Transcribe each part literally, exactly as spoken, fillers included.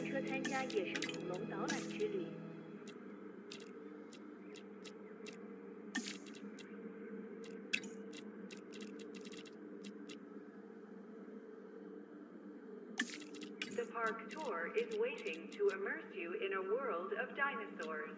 上车参加野生恐龙导览之旅。 The park tour is waiting to immerse you in a world of dinosaurs.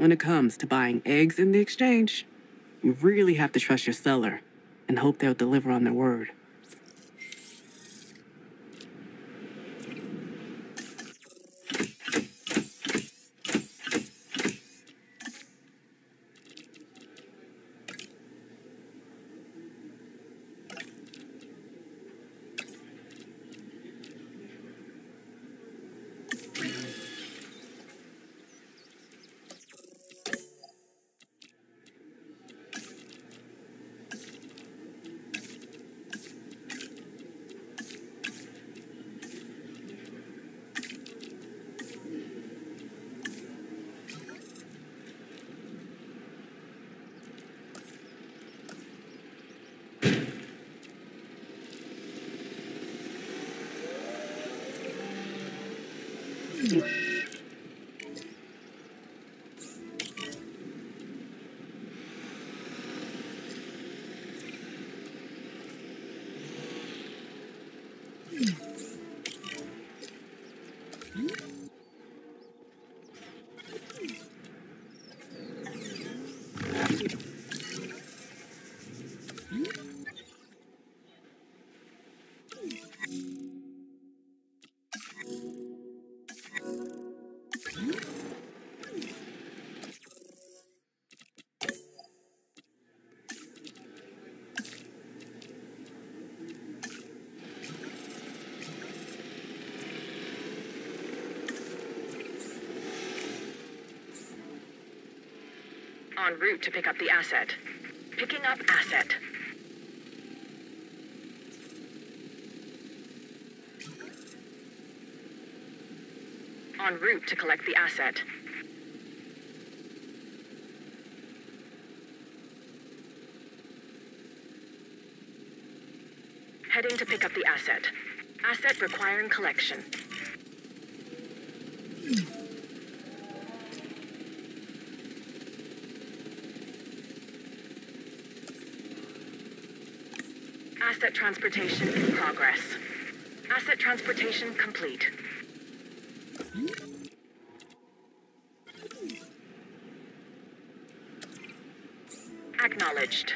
When it comes to buying eggs in the exchange, you really have to trust your seller and hope they'll deliver on their word. En route to pick up the asset. Picking up asset. en route to collect the asset. Heading to pick up the asset. Asset requiring collection. Asset transportation in progress. Asset transportation complete. Acknowledged.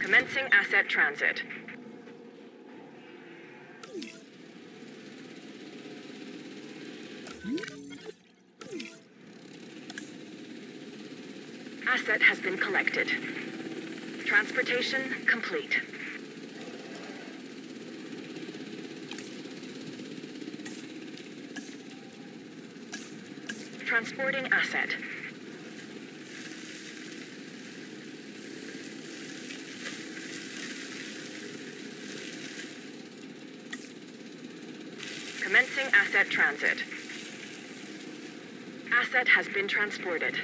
Commencing asset transit. Asset has been collected. Transportation complete. Transporting asset. Commencing asset transit. Asset has been transported.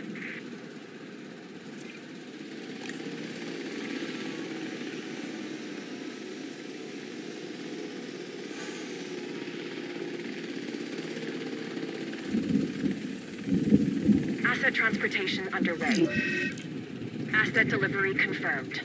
Asset transportation underway. Asset delivery confirmed.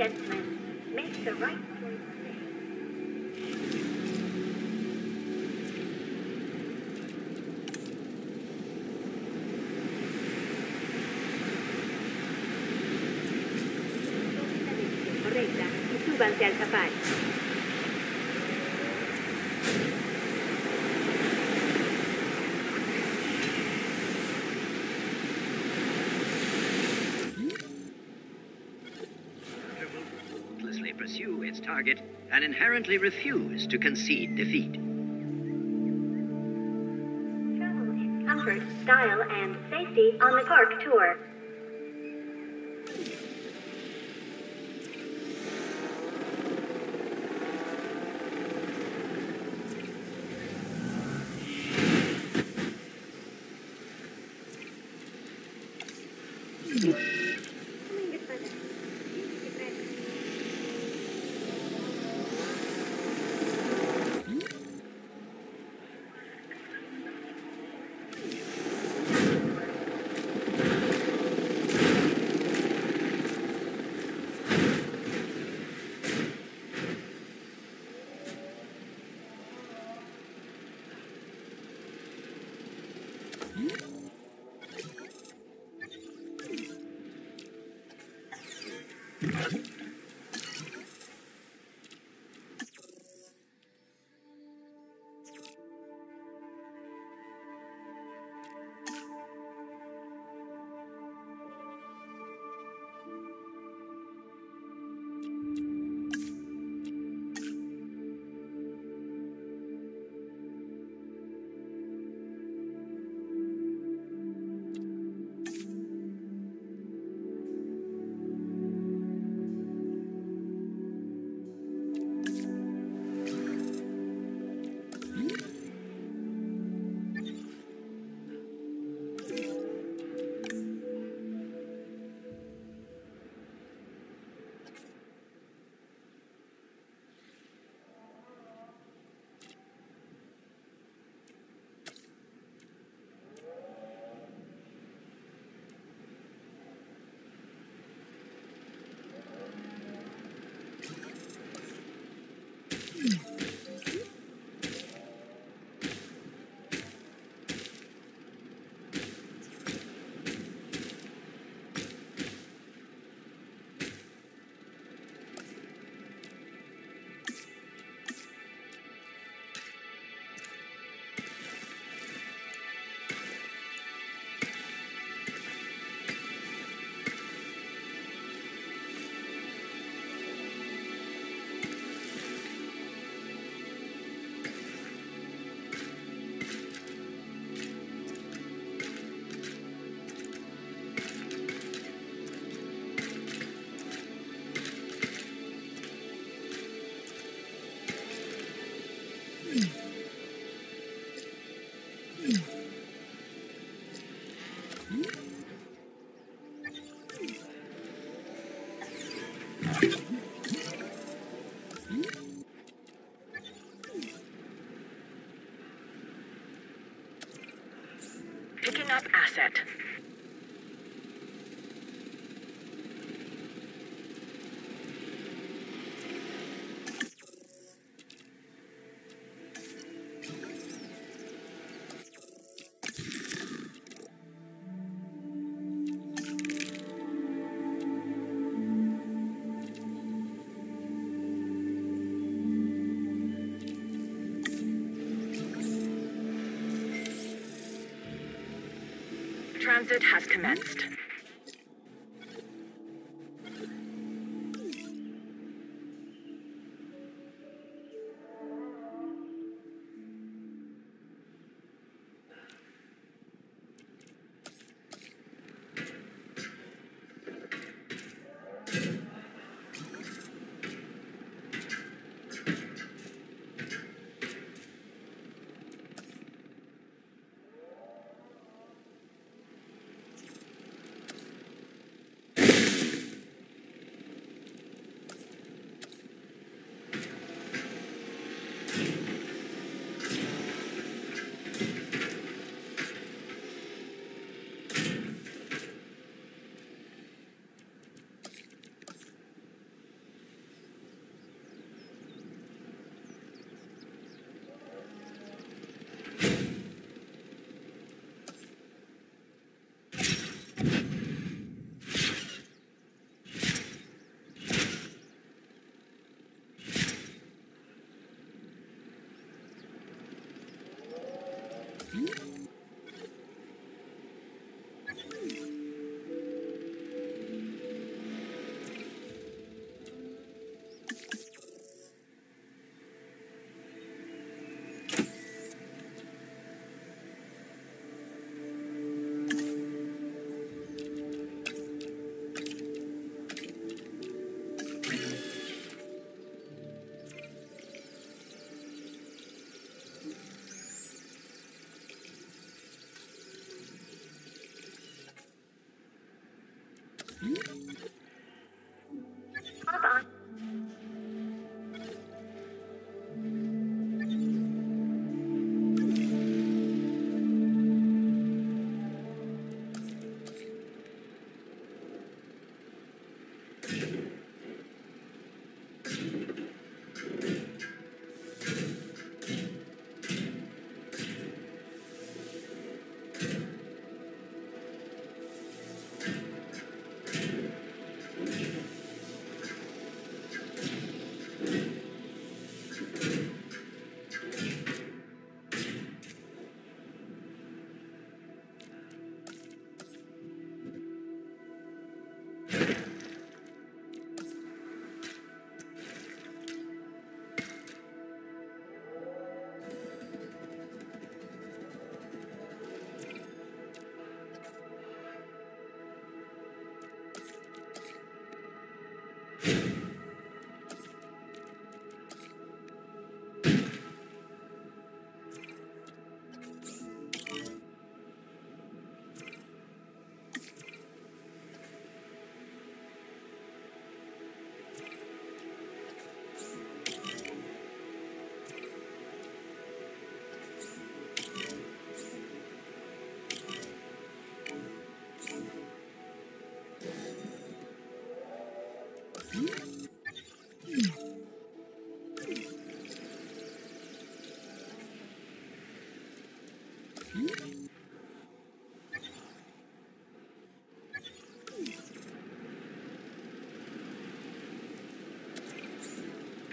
Gentlemen, make the right choice today. Correcta, y súbanse al capaz. Pursue its target and inherently refuse to concede defeat. Travel in comfort, style, and safety on the Cork Tour. Picking up asset. Transit has commenced.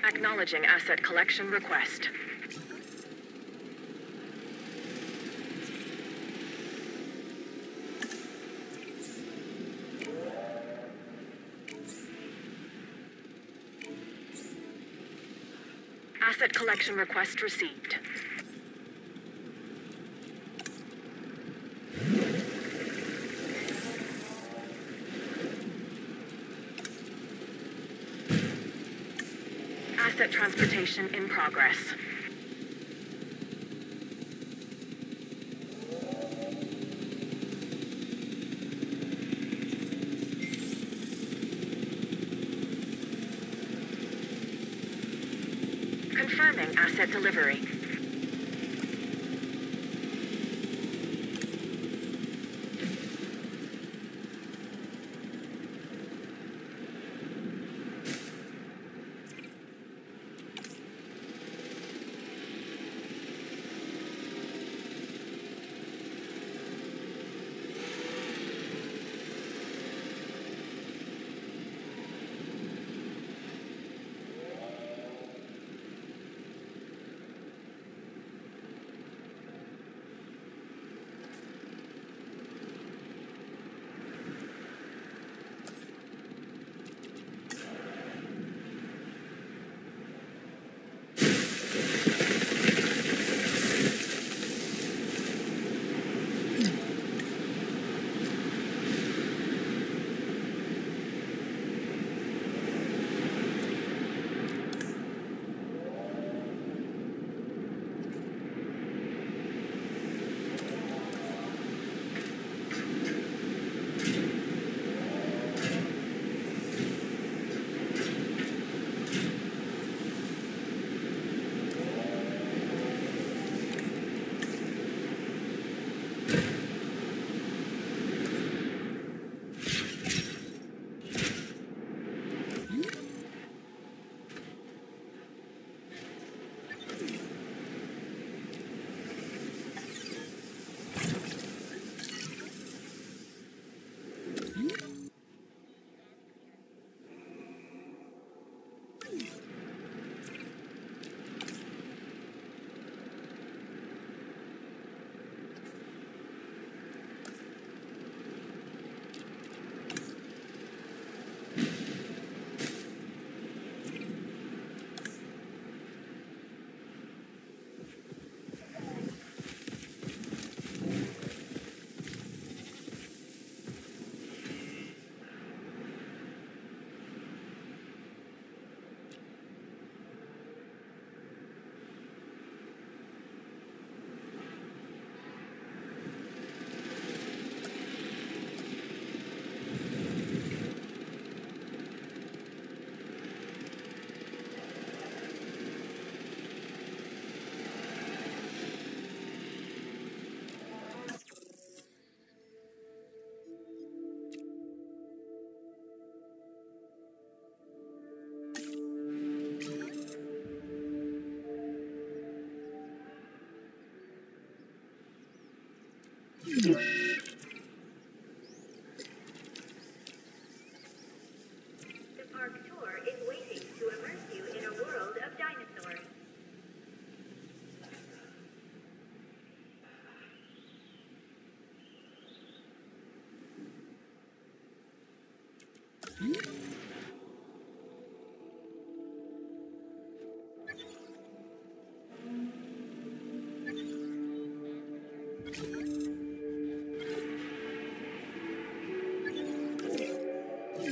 Acknowledging asset collection request. Asset collection request received. Asset transportation in progress. Commencing asset delivery.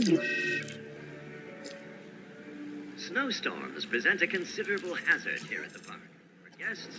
Yeah. Snowstorms present a considerable hazard here at the park. For guests...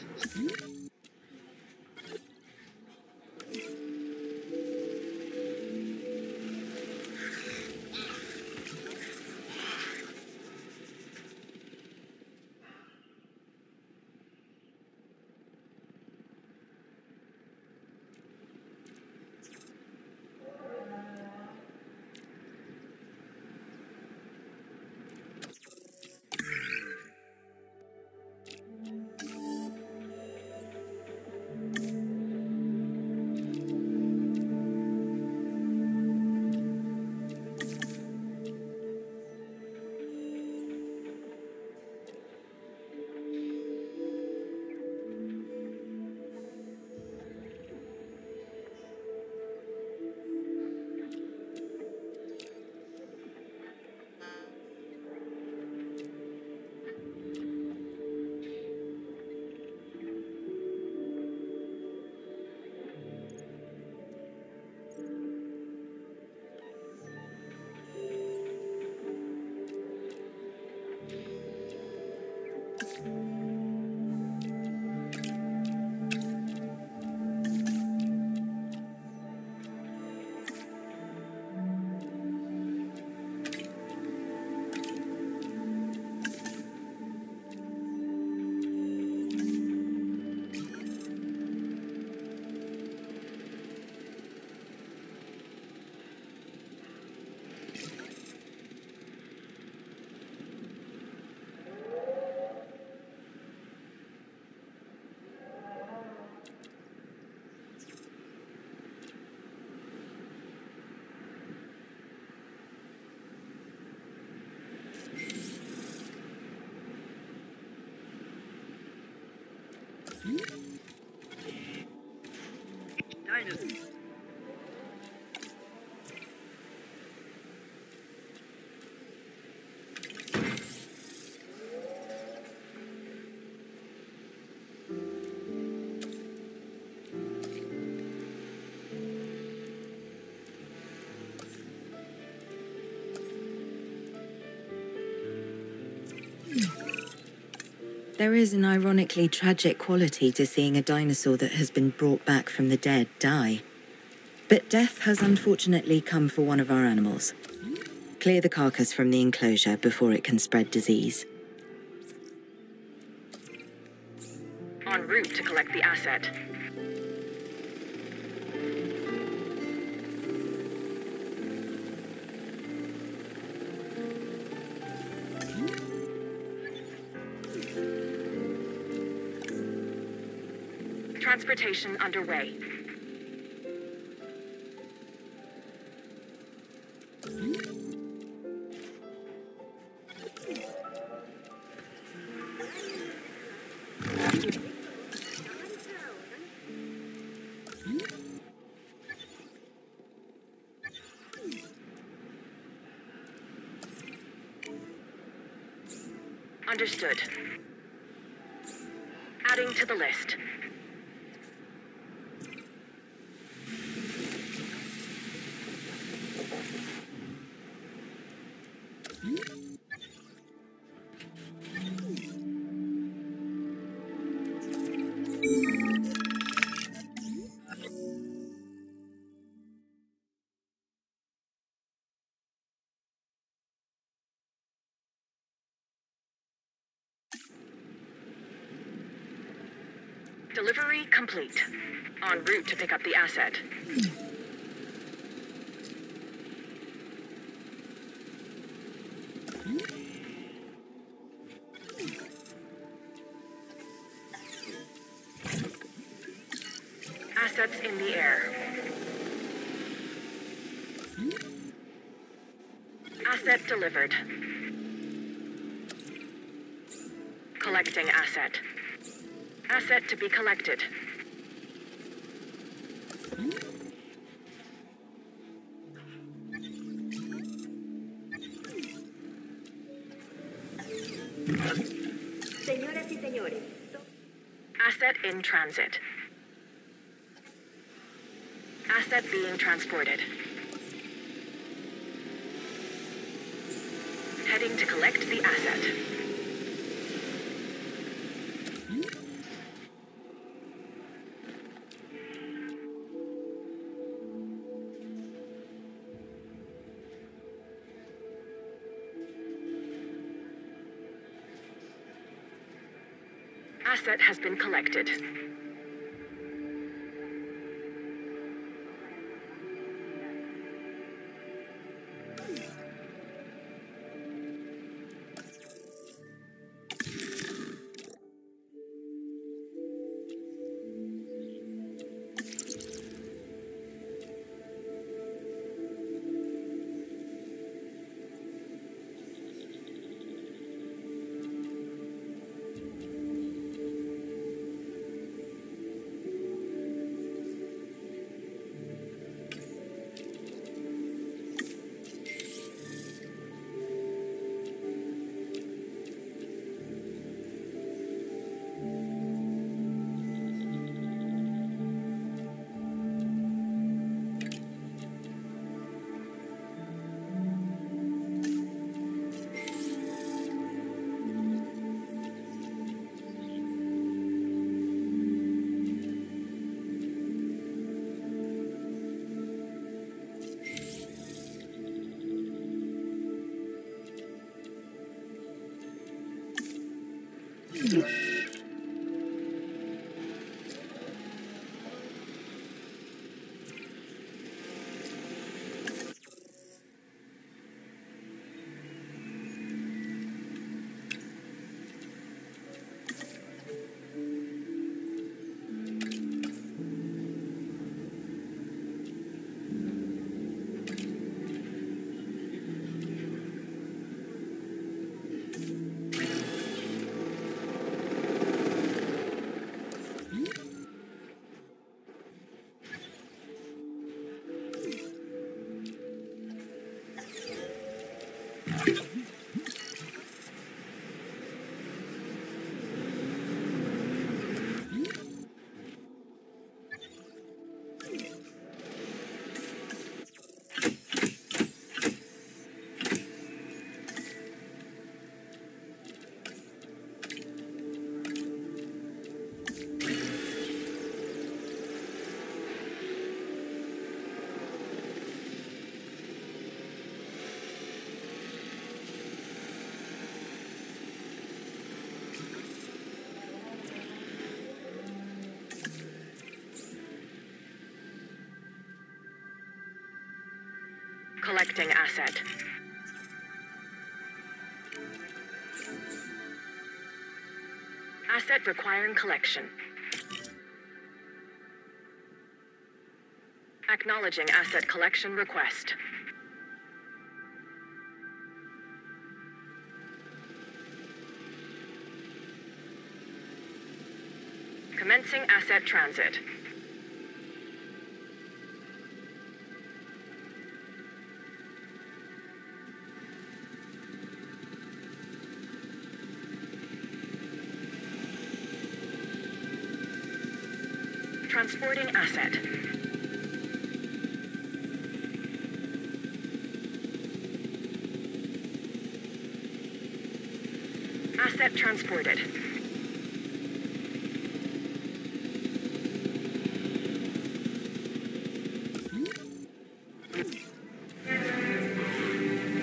Dynasty. There is an ironically tragic quality to seeing a dinosaur that has been brought back from the dead die. But death has unfortunately come for one of our animals. Clear the carcass from the enclosure before it can spread disease. En route to collect the asset. Transportation underway. Understood. Adding to the list. Delivery complete. En route to pick up the asset. Assets in the air. Asset delivered. Collecting asset. Asset to be collected. Señoras y señores. Asset in transit. Asset being transported. Heading to collect the asset. Asset has been collected. Collecting asset. Asset requiring collection. Acknowledging asset collection request. Commencing asset transit. Transporting asset. Asset transported.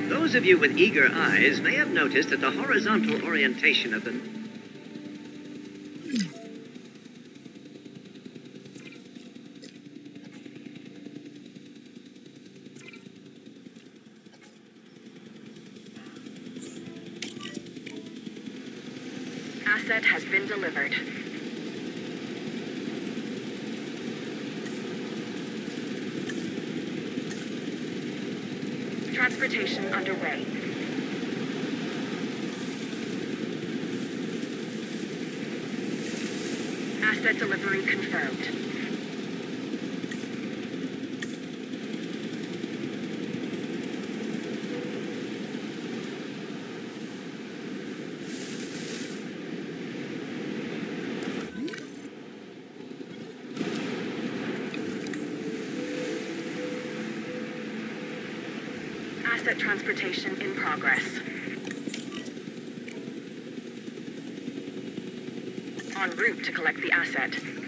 Those of you with eager eyes may have noticed that the horizontal orientation of the asset has been delivered. Transportation underway. Asset delivery confirmed. Asset transportation in progress. En route to collect the asset.